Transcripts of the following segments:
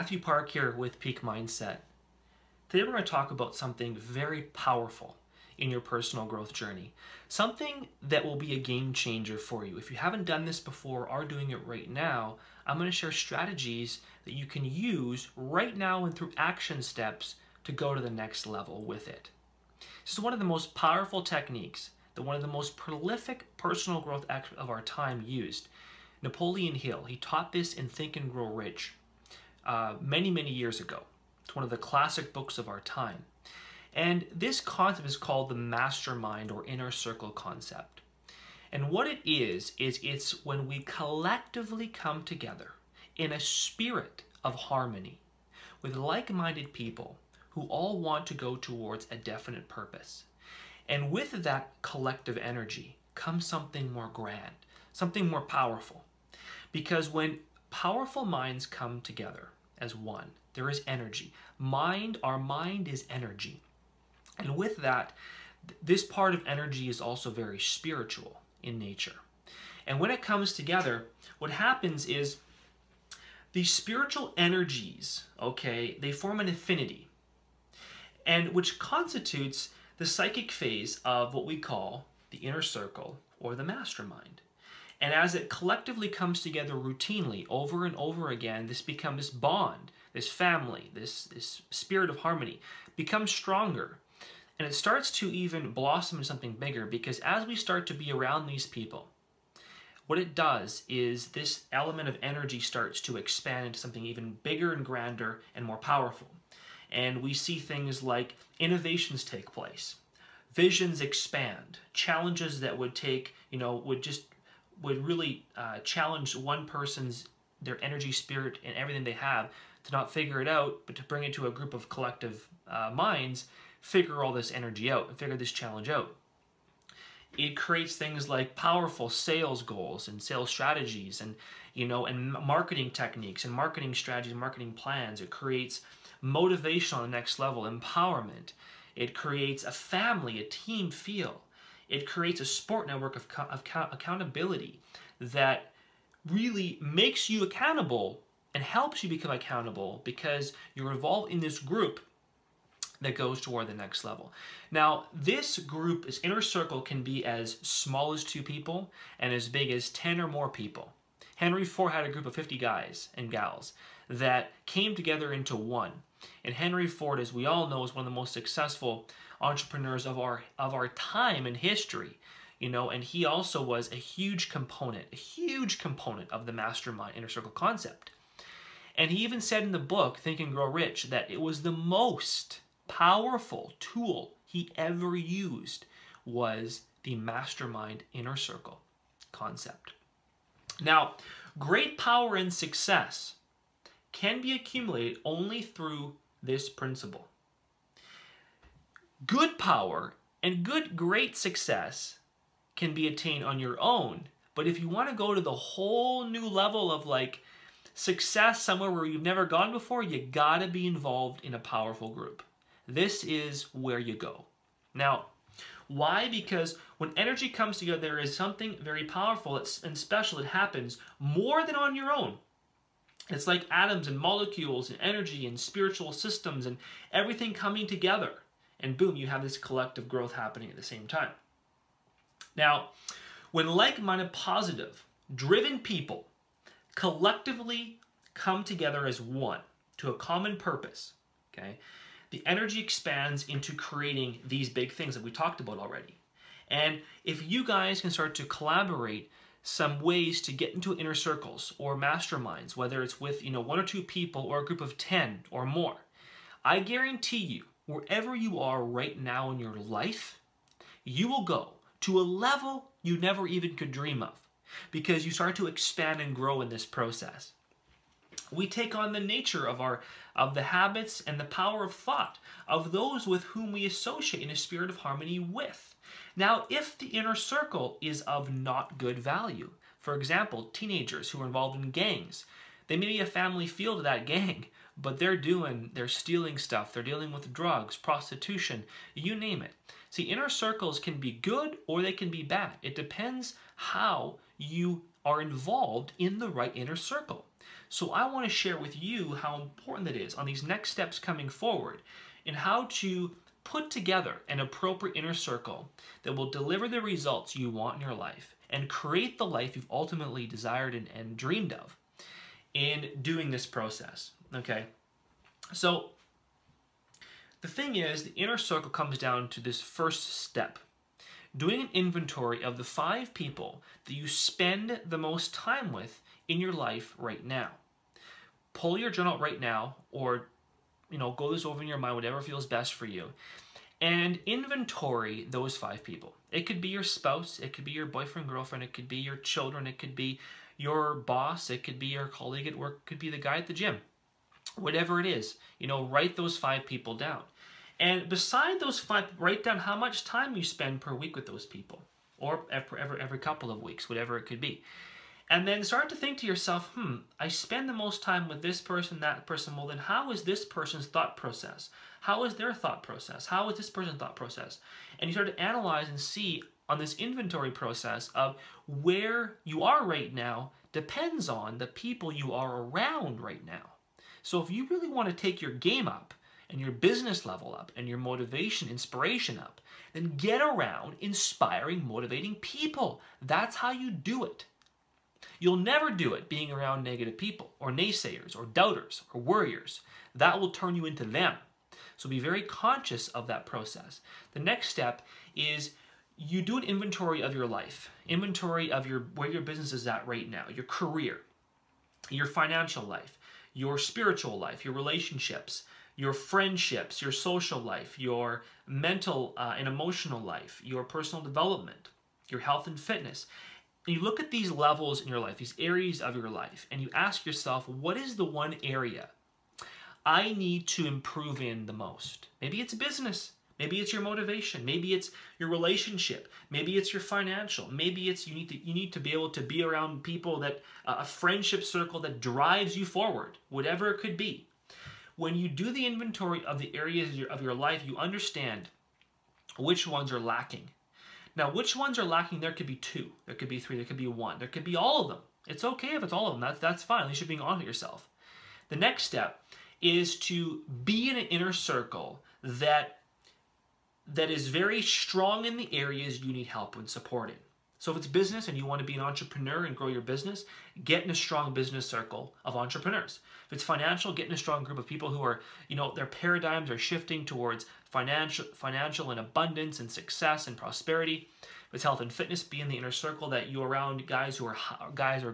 Matthew Park here with Peak Mindset. Today we're going to talk about something very powerful in your personal growth journey. Something that will be a game changer for you. If you haven't done this before or are doing it right now, I'm going to share strategies that you can use right now and through action steps to go to the next level with it. This is one of the most powerful techniques that one of the most prolific personal growth experts of our time used. Napoleon Hill, he taught this in Think and Grow Rich many years ago. It's one of the classic books of our time. And this concept is called the mastermind or inner circle concept. And what it is it's when we collectively come together in a spirit of harmony with like-minded people who all want to go towards a definite purpose. And with that collective energy comes something more grand, something more powerful. Because when powerful minds come together as one, there is energy. Our mind is energy. And with that, this part of energy is also very spiritual in nature. And when it comes together, what happens is these spiritual energies, okay, they form an affinity, and which constitutes the psychic phase of what we call the inner circle or the mastermind. And as it collectively comes together routinely over and over again, this becomes this bond, this family, this spirit of harmony becomes stronger. And it starts to even blossom into something bigger, because as we start to be around these people, what it does is this element of energy starts to expand into something even bigger and grander and more powerful. And we see things like innovations take place, visions expand, challenges that would take, would really challenge one person's, their energy, spirit, and everything they have to not figure it out, but to bring it to a group of collective minds, figure all this energy out and figure this challenge out. It creates things like powerful sales goals and sales strategies and, and marketing techniques and marketing strategies, marketing plans. It creates motivation on the next level, empowerment. It creates a family, a team feel. It creates a support network of accountability that really makes you accountable and helps you become accountable, because you're involved in this group that goes toward the next level. Now, this group, this inner circle, can be as small as 2 people and as big as 10 or more people. Henry Ford had a group of 50 guys and gals that came together into one. And Henry Ford, as we all know, is one of the most successful entrepreneurs of our time and history. And he also was a huge component of the mastermind inner circle concept. And he even said in the book, Think and Grow Rich, that it was the most powerful tool he ever used was the mastermind inner circle concept. Now, great power and success can be accumulated only through this principle. Good power and great success can be attained on your own, but if you want to go to the whole new level of like success somewhere where you've never gone before, you gotta be involved in a powerful group. This is where you go. Now, why? Because when energy comes together, there is something very powerful and special that happens more than on your own. It's like atoms and molecules and energy and spiritual systems and everything coming together. And boom, you have this collective growth happening at the same time. Now, when like-minded, positive, driven people collectively come together as one to a common purpose, okay, the energy expands into creating these big things that we talked about already. And if you guys can start to collaborate some ways to get into inner circles or masterminds, whether it's with 1 or 2 people or a group of 10 or more, I guarantee you, wherever you are right now in your life, you will go to a level you never even could dream of, because you start to expand and grow in this process. We take on the nature of the habits and the power of thought of those with whom we associate in a spirit of harmony with. Now, if the inner circle is of not good value, for example, teenagers who are involved in gangs, they may be a family feel to that gang, but they're stealing stuff, they're dealing with drugs, prostitution, you name it. See, inner circles can be good or they can be bad. It depends how you are involved in the right inner circle. So I want to share with you how important it is on these next steps coming forward and how to put together an appropriate inner circle that will deliver the results you want in your life and create the life you've ultimately desired and dreamed of in doing this process, okay? So the thing is, the inner circle comes down to this first step. Doing an inventory of the 5 people that you spend the most time with in your life right now. Pull your journal right now, or go this over in your mind, whatever feels best for you, and inventory those 5 people. It could be your spouse, it could be your boyfriend, girlfriend, it could be your children, it could be your boss, it could be your colleague at work, it could be the guy at the gym. Whatever it is, write those 5 people down. And beside those 5, write down how much time you spend per week with those people, or every couple of weeks, whatever it could be. And then start to think to yourself, I spend the most time with this person, that person. Well, then how is this person's thought process? How is their thought process? How is this person's thought process? And you start to analyze and see on this inventory process of where you are right now depends on the people you are around right now. So if you really want to take your game up and your business level up and your motivation, inspiration up, then get around inspiring, motivating people. That's how you do it. You'll never do it being around negative people or naysayers or doubters or worriers. That will turn you into them. So be very conscious of that process. The next step is you do an inventory of your life, inventory of where your business is at right now, your career, your financial life, your spiritual life, your relationships, your friendships, your social life, your mental and emotional life, your personal development, your health and fitness. And you look at these levels in your life, these areas of your life, and you ask yourself, what is the one area I need to improve in the most? Maybe it's business. Maybe it's your motivation. Maybe it's your relationship. Maybe it's your financial. Maybe it's you need to be able to be around people that, a friendship circle that drives you forward, whatever it could be. When you do the inventory of the areas of your life, you understand which ones are lacking. Now, which ones are lacking? There could be 2, there could be 3, there could be 1, there could be all of them. It's okay if it's all of them. That's fine. At least you're being honest with yourself. The next step is to be in an inner circle that is very strong in the areas you need help and support in. So if it's business and you want to be an entrepreneur and grow your business, get in a strong business circle of entrepreneurs. If it's financial, get in a strong group of people who are, their paradigms are shifting towards financial and abundance and success and prosperity. If it's health and fitness, be in the inner circle that you're around guys or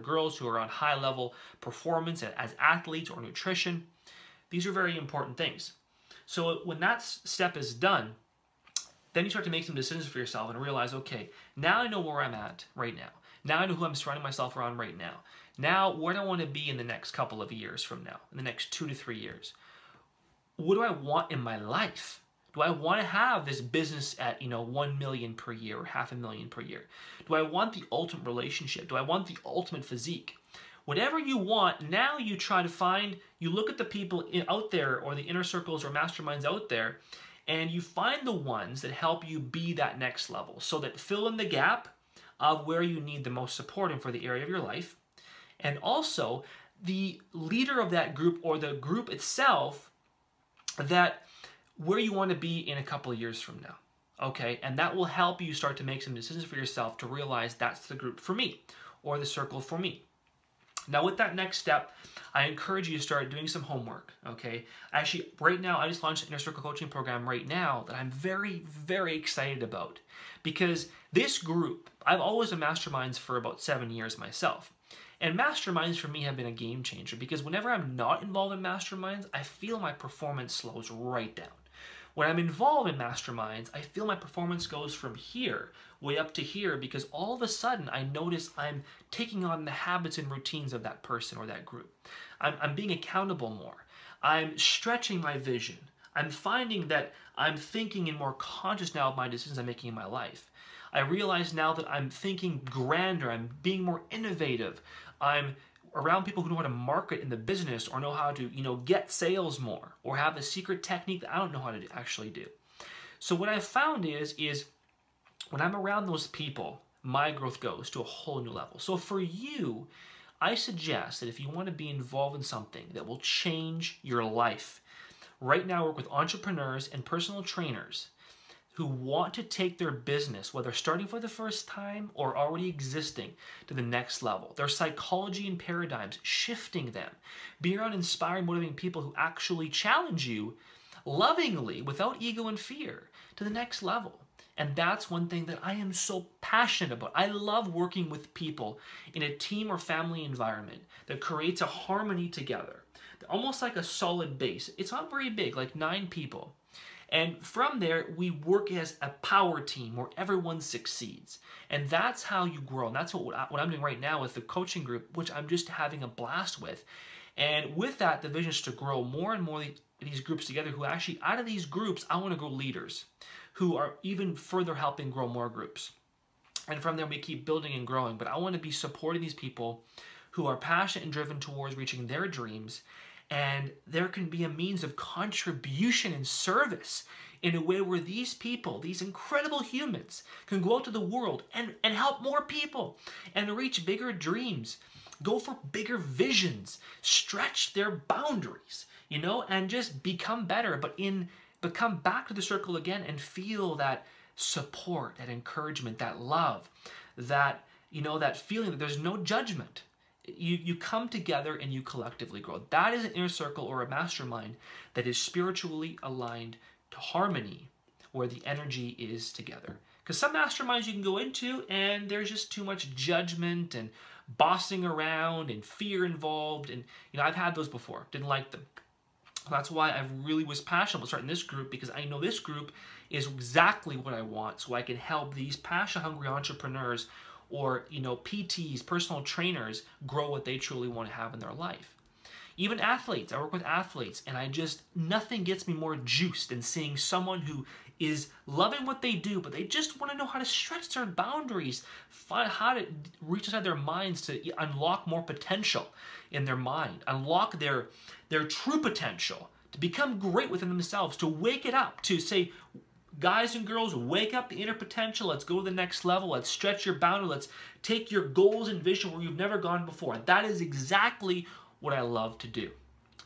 girls who are on high level performance as athletes or nutrition. These are very important things. So when that step is done, then you start to make some decisions for yourself and realize, okay, now I know where I'm at right now. Now I know who I'm surrounding myself around right now. Now, where do I want to be in the next couple of years from now, in the next 2 to 3 years? What do I want in my life? Do I want to have this business at, $1 million per year or $500,000 per year? Do I want the ultimate relationship? Do I want the ultimate physique? Whatever you want, now you try to find, you look at the people out there or the inner circles or masterminds out there, and you find the ones that help you be that next level, so that fill in the gap of where you need the most support and for the area of your life. And also, the leader of that group or the group itself, that where you want to be in a couple of years from now, okay? And that will help you start to make some decisions for yourself to realize that's the group for me or the circle for me. Now, with that next step, I encourage you to start doing some homework, okay? Actually, right now, I just launched an Inner Circle Coaching Program right now that I'm very, very excited about, because this group, I've always been masterminds for about 7 years myself, and masterminds for me have been a game changer, because whenever I'm not involved in masterminds, I feel my performance slows right down. When I'm involved in masterminds, I feel my performance goes from here way up to here, because all of a sudden I notice I'm taking on the habits and routines of that person or that group. I'm being accountable more. I'm stretching my vision. I'm finding that I'm thinking and more conscious now of my decisions I'm making in my life. I realize now that I'm thinking grander. I'm being more innovative. I'm around people who know how to market in the business, or know how to, get sales more, or have a secret technique that I don't know how to actually do. So what I've found is when I'm around those people, my growth goes to a whole new level. So for you, I suggest that if you want to be involved in something that will change your life, right now I work with entrepreneurs and personal trainers who want to take their business, whether starting for the first time or already existing, to the next level. Their psychology and paradigms, shifting them. Be around inspiring, motivating people who actually challenge you lovingly, without ego and fear, to the next level. And that's one thing that I am so passionate about. I love working with people in a team or family environment that creates a harmony together, almost like a solid base. It's not very big, like 9 people. And from there, we work as a power team where everyone succeeds. And that's how you grow. And that's what I'm doing right now with the coaching group, which I'm just having a blast with. And with that, the vision is to grow more and more these groups together who actually, out of these groups, I want to grow leaders who are even further helping grow more groups. And from there, we keep building and growing. But I want to be supporting these people who are passionate and driven towards reaching their dreams. And there can be a means of contribution and service in a way where these people, these incredible humans, can go out to the world and help more people and reach bigger dreams, go for bigger visions, stretch their boundaries, you know, and just become better, but come back to the circle again and feel that support, that encouragement, that love, that, you know, that feeling that there's no judgment. You come together and you collectively grow. That is an inner circle or a mastermind that is spiritually aligned to harmony, where the energy is together. Because some masterminds you can go into and there's just too much judgment and bossing around and fear involved. And, you know, I've had those before, didn't like them. That's why I really was passionate about starting this group, because I know this group is exactly what I want, so I can help these passion-hungry entrepreneurs or, you know, PTs, personal trainers, grow what they truly want to have in their life. Even athletes, I work with athletes, and I just, nothing gets me more juiced than seeing someone who is loving what they do, but they just want to know how to stretch their boundaries, find how to reach inside their minds to unlock more potential in their mind, unlock their true potential, to become great within themselves, to wake it up, to say, guys and girls, wake up the inner potential. Let's go to the next level. Let's stretch your boundary. Let's take your goals and vision where you've never gone before. And that is exactly what I love to do.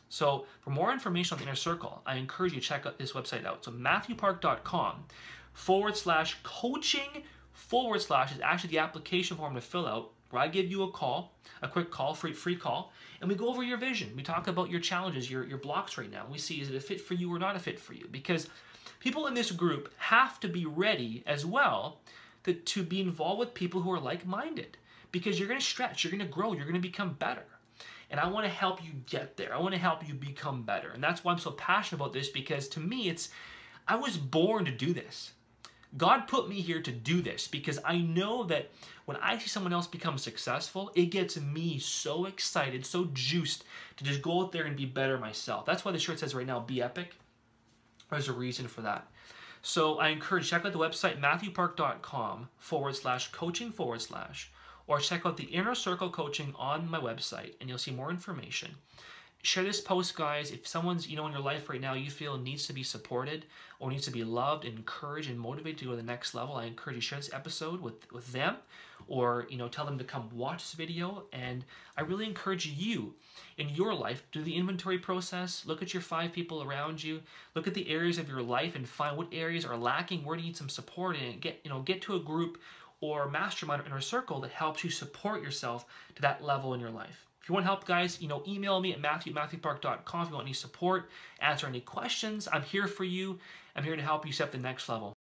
So for more information on the inner circle, I encourage you to check out this website out. So MatthewPark.com /coaching/ is actually the application form to fill out, where I give you a call, a quick call, free call, and we go over your vision. We talk about your challenges, your blocks right now. We see, is it a fit for you or not a fit for you? Because people in this group have to be ready as well to be involved with people who are like-minded, because you're going to stretch, you're going to grow, you're going to become better. And I want to help you get there. I want to help you become better. And that's why I'm so passionate about this, because to me, I was born to do this. God put me here to do this, because I know that when I see someone else become successful, it gets me so excited, so juiced to just go out there and be better myself. That's why the shirt says right now, be epic. There's a reason for that. So I encourage you, check out the website, MatthewPark.com /coaching/ or check out the Inner Circle Coaching on my website, and you'll see more information. Share this post, guys. If someone's, you know, in your life right now you feel needs to be supported or needs to be loved, encouraged, and motivated to go to the next level, I encourage you to share this episode with them, or, you know, tell them to come watch this video. And I really encourage you in your life, do the inventory process, look at your 5 people around you, look at the areas of your life and find what areas are lacking, where do you need some support, and get to a group or mastermind or inner circle that helps you support yourself to that level in your life. If you want help, guys, you know, email me at MatthewPark.com if you want any support, answer any questions. I'm here for you. I'm here to help you step the next level.